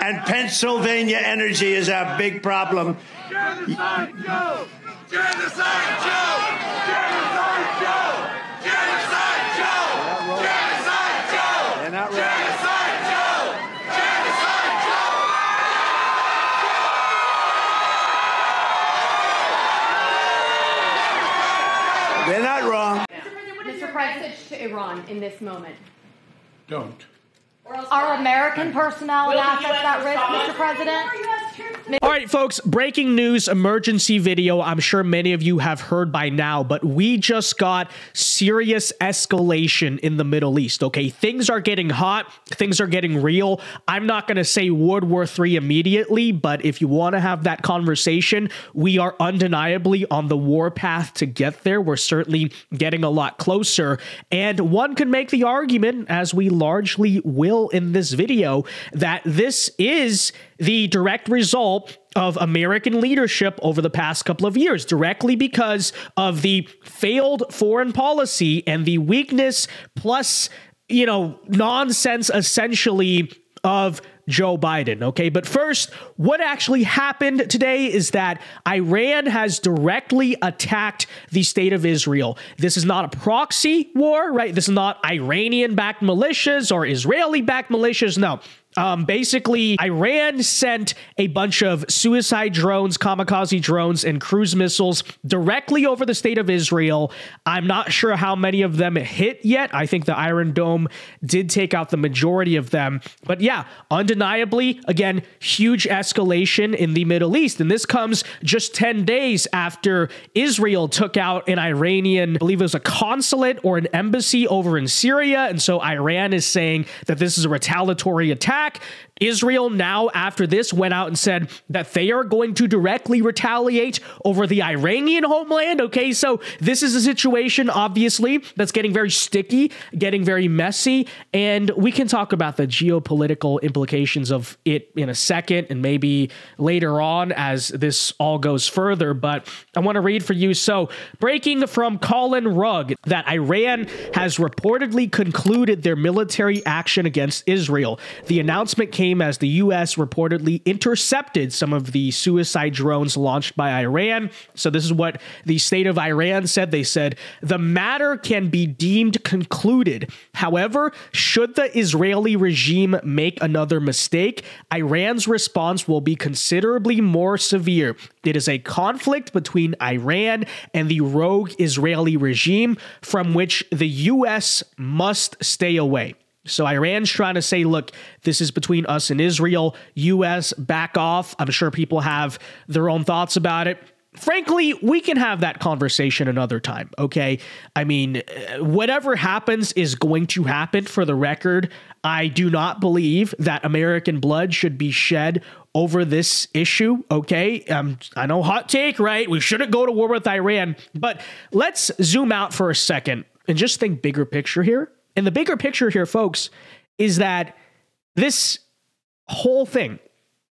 and Pennsylvania energy is our big problem. Genocide Joe! Genocide Joe! Genocide Joe! Genocide Joe! Genocide Joe! Genocide Joe! They're not wrong. Mr. President, to Iran in this moment. Don't. Are American personnel and assets at risk, Mr. President? All right, folks, breaking news, emergency video. I'm sure many of you have heard by now, but we just got serious escalation in the Middle East, okay? Things are getting hot. Things are getting real. I'm not going to say World War III immediately, but if you want to have that conversation, we are undeniably on the war path to get there. We're certainly getting a lot closer. And one could make the argument, as we largely will in this video, that this is the direct result of American leadership over the past couple of years, directly because of the failed foreign policy and the weakness plus, you know, nonsense essentially of Joe Biden. Okay, but first, what actually happened today is that Iran has directly attacked the state of Israel. This is not a proxy war, right? This is not Iranian-backed militias or Israeli-backed militias. No. Basically, Iran sent a bunch of suicide drones, kamikaze drones, and cruise missiles directly over the state of Israel. I'm not sure how many of them hit yet. I think the Iron Dome did take out the majority of them. But yeah, undeniably, again, huge escalation in the Middle East. And this comes just 10 days after Israel took out an Iranian, I believe it was a consulate or an embassy over in Syria. And so Iran is saying that this is a retaliatory attack. Israel now, after this, went out and said that they are going to directly retaliate over the Iranian homeland. Okay, so this is a situation, obviously, that's getting very sticky, getting very messy, and we can talk about the geopolitical implications of it in a second and maybe later on as this all goes further, but I want to read for you. So, breaking from Colin Rugg, that Iran has reportedly concluded their military action against Israel. The announcement came as the U.S. reportedly intercepted some of the suicide drones launched by Iran. So this is what the state of Iran said. They said, the matter can be deemed concluded. However, should the Israeli regime make another mistake, Iran's response will be considerably more severe. It is a conflict between Iran and the rogue Israeli regime from which the U.S. must stay away. So Iran's trying to say, look, this is between us and Israel. U.S., back off. I'm sure people have their own thoughts about it. Frankly, we can have that conversation another time, okay? I mean, whatever happens is going to happen. For the record, I do not believe that American blood should be shed over this issue, okay? I know, hot take, right? We shouldn't go to war with Iran, but let's zoom out for a second and just think bigger picture here. And the bigger picture here, folks, is that this whole thing,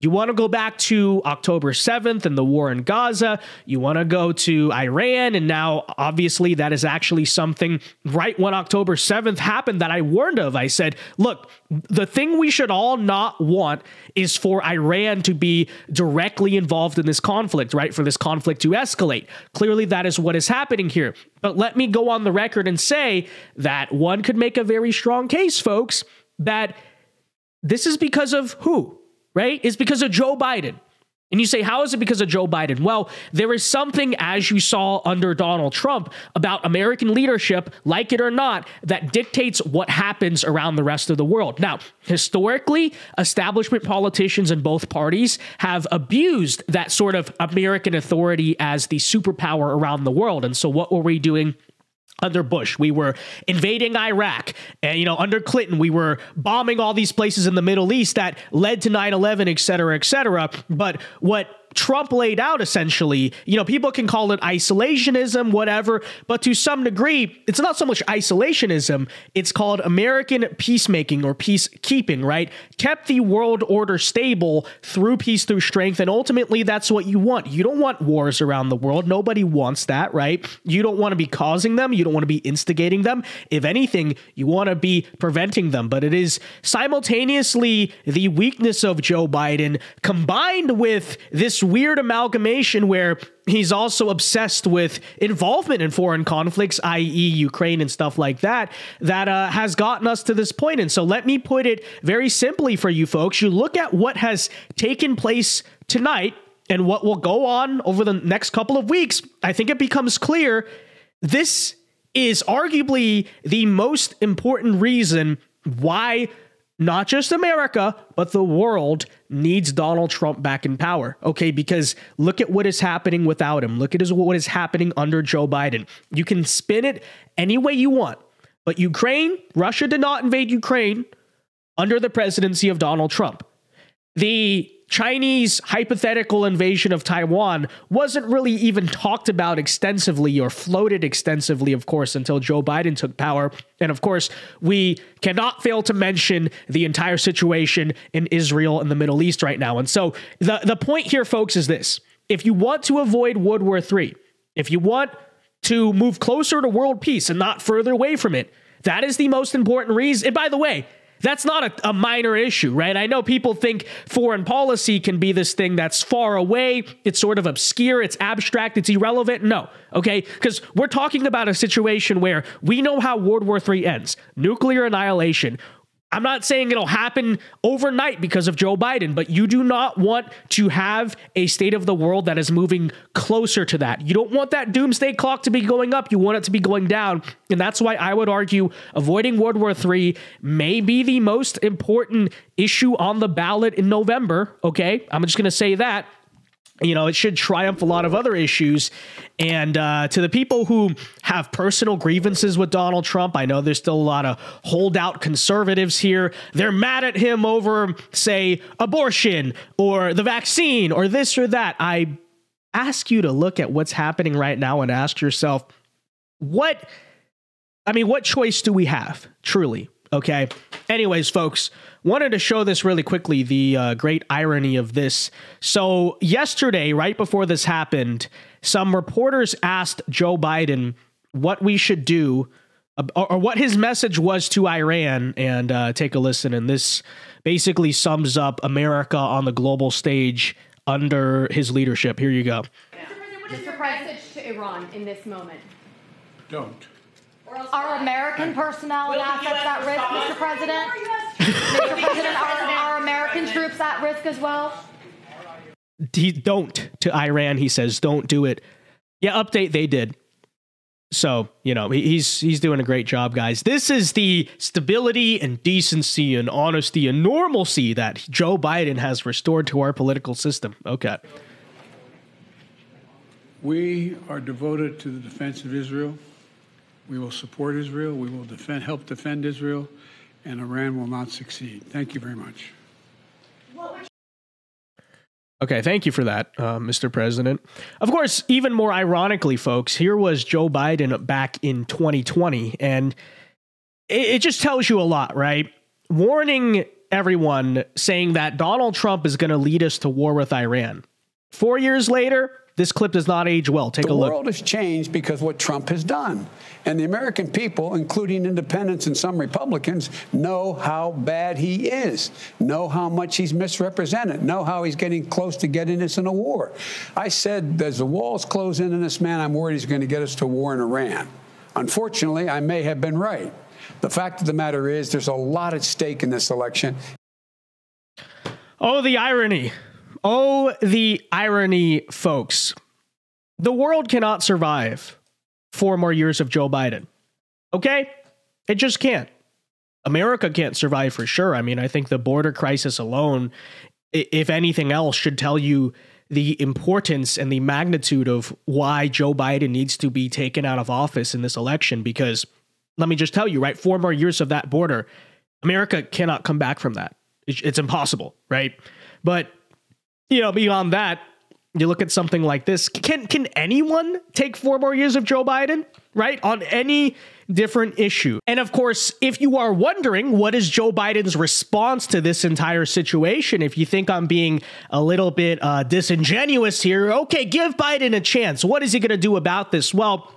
you want to go back to October 7th and the war in Gaza, you want to go to Iran, and now, obviously, that is actually something right when October 7th happened that I warned of. I said, look, the thing we should all not want is for Iran to be directly involved in this conflict, right? For this conflict to escalate. Clearly, that is what is happening here. But let me go on the record and say that one could make a very strong case, folks, that this is because of who? Right? It's because of Joe Biden. And you say, how is it because of Joe Biden? Well, there is something, as you saw under Donald Trump, about American leadership, like it or not, that dictates what happens around the rest of the world. Now, historically, establishment politicians in both parties have abused that sort of American authority as the superpower around the world. And so what were we doing under Bush? We were invading Iraq. And, you know, under Clinton, we were bombing all these places in the Middle East that led to 9/11, et cetera, et cetera. But what Trump laid out, essentially, you know, people can call it isolationism, whatever, but to some degree, it's not so much isolationism, it's called American peacemaking or peacekeeping, right? Kept the world order stable through peace, through strength, and ultimately that's what you want. You don't want wars around the world. Nobody wants that, right? You don't want to be causing them. You don't want to be instigating them. If anything, you want to be preventing them, but it is simultaneously the weakness of Joe Biden combined with this weird amalgamation where he's also obsessed with involvement in foreign conflicts, i.e. Ukraine and stuff like that, that has gotten us to this point. And so let me put it very simply for you folks. You look at what has taken place tonight and what will go on over the next couple of weeks. I think it becomes clear this is arguably the most important reason why not just America, but the world needs Donald Trump back in power, okay? Because look at what is happening without him. Look at what is happening under Joe Biden. You can spin it any way you want, but Ukraine, Russia did not invade Ukraine under the presidency of Donald Trump. The Chinese hypothetical invasion of Taiwan wasn't really even talked about extensively or floated extensively, of course, until Joe Biden took power. And of course, we cannot fail to mention the entire situation in Israel and the Middle East right now. And so the point here, folks, is this. If you want to avoid World War III, if you want to move closer to world peace and not further away from it, that is the most important reason. And by the way, that's not a minor issue, right? I know people think foreign policy can be this thing that's far away. It's sort of obscure. It's abstract. It's irrelevant. No. Okay. Because we're talking about a situation where we know how World War III ends. Nuclear annihilation. I'm not saying it'll happen overnight because of Joe Biden, but you do not want to have a state of the world that is moving closer to that. You don't want that doomsday clock to be going up. You want it to be going down. And that's why I would argue avoiding World War III may be the most important issue on the ballot in November. Okay, I'm just going to say that. You know, it should triumph a lot of other issues. And to the people who have personal grievances with Donald Trump, I know there's still a lot of holdout conservatives here. They're mad at him over, say, abortion or the vaccine or this or that. I ask you to look at what's happening right now and ask yourself, what choice do we have? Truly. OK, anyways, folks, wanted to show this really quickly, the great irony of this. So yesterday, right before this happened, some reporters asked Joe Biden what we should do or what his message was to Iran. And take a listen. And this basically sums up America on the global stage under his leadership. Here you go. Yeah. What is your message to Iran in this moment? Don't. Are American personnel and assets at risk, Mr. President? Mr. President, are American troops at risk as well? Don't to Iran, he says, don't do it. Yeah, update, they did. So, you know, he's doing a great job, guys. This is the stability and decency and honesty and normalcy that Joe Biden has restored to our political system. Okay. We are devoted to the defense of Israel. We will support Israel. We will help defend Israel, and Iran will not succeed. Thank you very much. Okay, thank you for that, Mr. President. Of course, even more ironically, folks, here was Joe Biden back in 2020, and it just tells you a lot, right? Warning everyone, saying that Donald Trump is going to lead us to war with Iran. 4 years later, this clip does not age well. Take a look. The world has changed because of what Trump has done. And the American people, including independents and some Republicans, know how bad he is, know how much he's misrepresented, know how he's getting close to getting us in a war. I said, as the walls close in on this man, I'm worried he's going to get us to war in Iran. Unfortunately, I may have been right. The fact of the matter is there's a lot at stake in this election. Oh, the irony. Oh, the irony, folks. The world cannot survive 4 more years of Joe Biden. Okay? It just can't. America can't survive for sure. I mean, I think the border crisis alone, if anything else, should tell you the importance and the magnitude of why Joe Biden needs to be taken out of office in this election. Because let me just tell you, right? 4 more years of that border, America cannot come back from that. It's impossible, right? But you know, beyond that, You look at something like this. Can anyone take 4 more years of Joe Biden, right? On any different issue. And of course, if you are wondering what is Joe Biden's response to this entire situation, if you think I'm being a little bit disingenuous here, okay, give Biden a chance. What is he going to do about this? Well,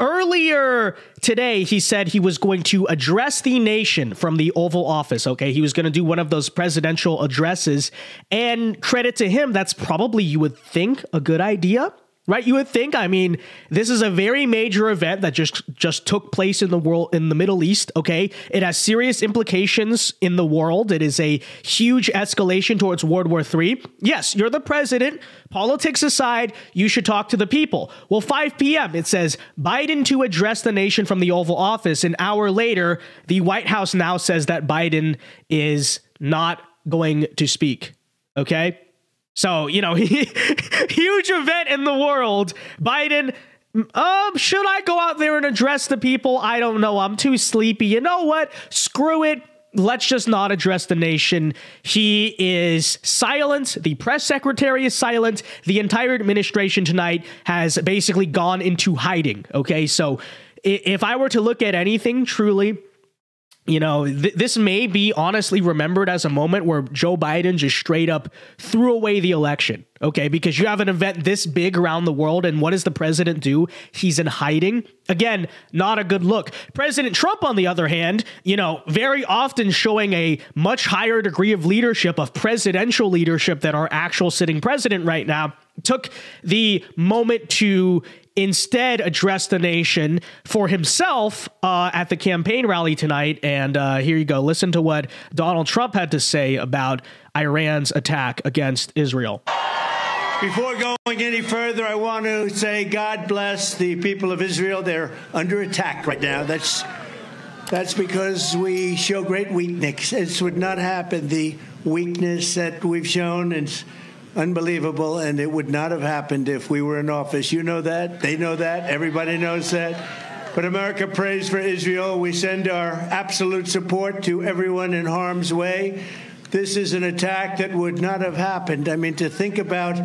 earlier today, he said he was going to address the nation from the Oval Office. Okay, he was going to do one of those presidential addresses, and credit to him, that's probably, you would think, a good idea. Right, you would think. I mean, this is a very major event that just took place in the world, in the Middle East. Okay, it has serious implications in the world. It is a huge escalation towards World War III. Yes, you're the president. Politics aside, you should talk to the people. Well, 5 p.m. it says Biden to address the nation from the Oval Office. An hour later, the White House now says that Biden is not going to speak. Okay. So, you know, huge event in the world. Biden, should I go out there and address the people? I don't know. I'm too sleepy. You know what? Screw it. Let's just not address the nation. He is silent. The press secretary is silent. The entire administration tonight has basically gone into hiding. Okay, so if I were to look at anything truly, you know, this may be honestly remembered as a moment where Joe Biden just straight up threw away the election. OK, because you have an event this big around the world. And what does the president do? He's in hiding. Again, not a good look. President Trump, on the other hand, you know, very often showing a much higher degree of leadership, of presidential leadership, than our actual sitting president right now, took the moment to instead address the nation for himself at the campaign rally tonight. And here you go. Listen to what Donald Trump had to say about Iran's attack against Israel. Before going any further, I want to say God bless the people of Israel. They're under attack right now. That's because we show great weakness. This would not happen. The weakness that we've shown is unbelievable, and it would not have happened if we were in office. You know that. They know that. Everybody knows that. But America prays for Israel. We send our absolute support to everyone in harm's way. This is an attack that would not have happened. I mean, to think about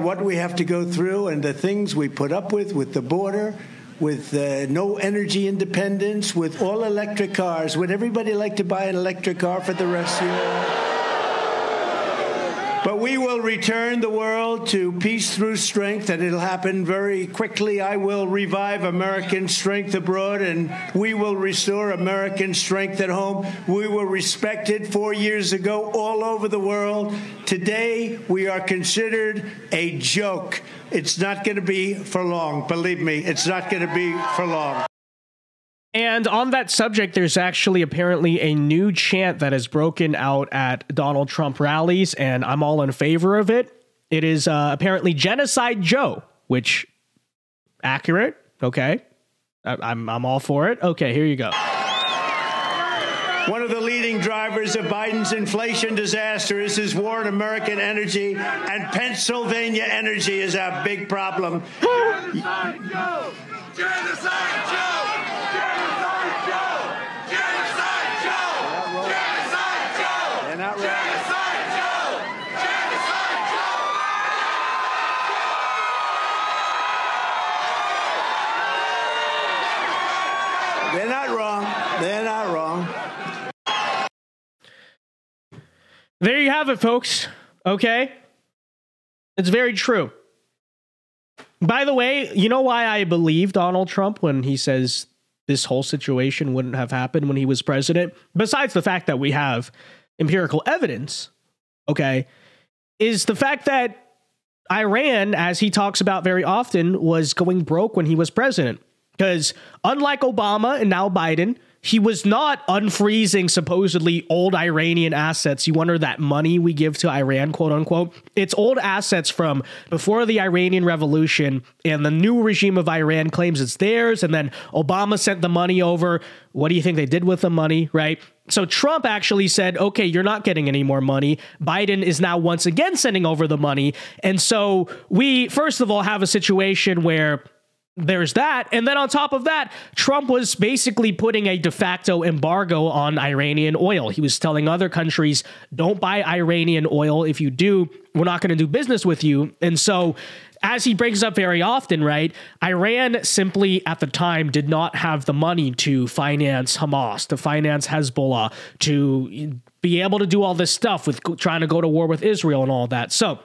what we have to go through and the things we put up with the border, with no energy independence, with all electric cars. Would everybody like to buy an electric car for the rest of your life? But we will return the world to peace through strength, and it'll happen very quickly. I will revive American strength abroad, and we will restore American strength at home. We were respected 4 years ago all over the world. Today, we are considered a joke. It's not going to be for long. Believe me, it's not going to be for long. And on that subject, there's actually apparently a new chant that has broken out at Donald Trump rallies, and I'm all in favor of it. It is apparently Genocide Joe, which, accurate. Okay, I'm all for it. Okay, here you go. One of the leading drivers of Biden's inflation disaster is his war on American energy, and Pennsylvania energy is a big problem. Genocide Joe! Genocide Joe! They're not wrong. They're not wrong. There you have it, folks. Okay. It's very true. By the way, you know why I believe Donald Trump when he says this whole situation wouldn't have happened when he was president, besides the fact that we have empirical evidence, okay, is the fact that Iran, as he talks about very often, was going broke when he was president. Because unlike Obama and now Biden, he was not unfreezing supposedly old Iranian assets. You wonder that money we give to Iran, quote unquote, it's old assets from before the Iranian Revolution, and the new regime of Iran claims it's theirs. And then Obama sent the money over. What do you think they did with the money? Right? So Trump actually said, OK, you're not getting any more money. Biden is now once again sending over the money. And so we, first of all, have a situation where there's that. And then on top of that, Trump was basically putting a de facto embargo on Iranian oil. He was telling other countries, don't buy Iranian oil. If you do, we're not going to do business with you. And so, as he brings up very often, right, Iran simply at the time did not have the money to finance Hamas, to finance Hezbollah, to be able to do all this stuff with trying to go to war with Israel and all that. So,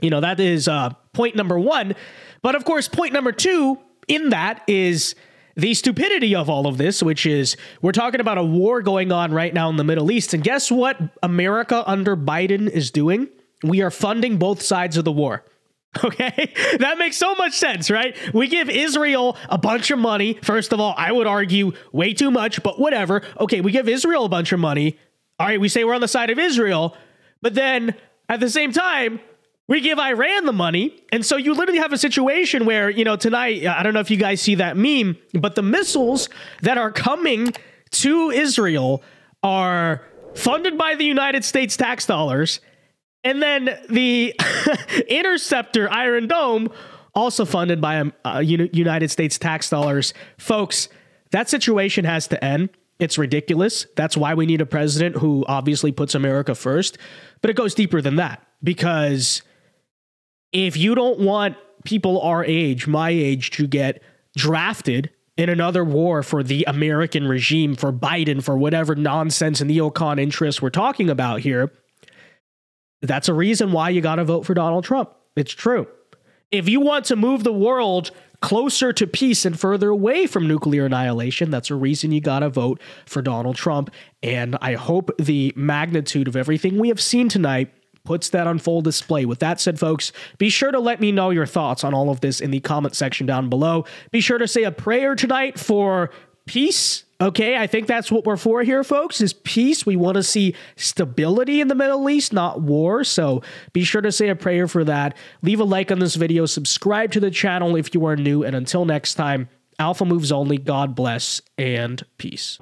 you know, that is point number one. But of course, point number two in that is the stupidity of all of this, which is we're talking about a war going on right now in the Middle East. And guess what America under Biden is doing? We are funding both sides of the war. Okay, that makes so much sense, right? We give Israel a bunch of money. First of all, I would argue way too much, but whatever. Okay, we give Israel a bunch of money. All right, we say we're on the side of Israel, but then at the same time, we give Iran the money. And so you literally have a situation where, you know, tonight, I don't know if you guys see that meme, but the missiles that are coming to Israel are funded by the United States tax dollars. And then the interceptor Iron Dome, also funded by United States tax dollars. Folks, that situation has to end. It's ridiculous. That's why we need a president who obviously puts America first. But it goes deeper than that, because if you don't want people our age, my age, to get drafted in another war for the American regime, for Biden, for whatever nonsense and neocon interests we're talking about here, that's a reason why you got to vote for Donald Trump. It's true. If you want to move the world closer to peace and further away from nuclear annihilation, that's a reason you got to vote for Donald Trump. And I hope the magnitude of everything we have seen tonight puts that on full display. With that said, folks, be sure to let me know your thoughts on all of this in the comment section down below. Be sure to say a prayer tonight for peace. Okay, I think that's what we're for here, folks, is peace. We want to see stability in the Middle East, not war. So be sure to say a prayer for that. Leave a like on this video. Subscribe to the channel if you are new. And until next time, Alpha moves only. God bless and peace.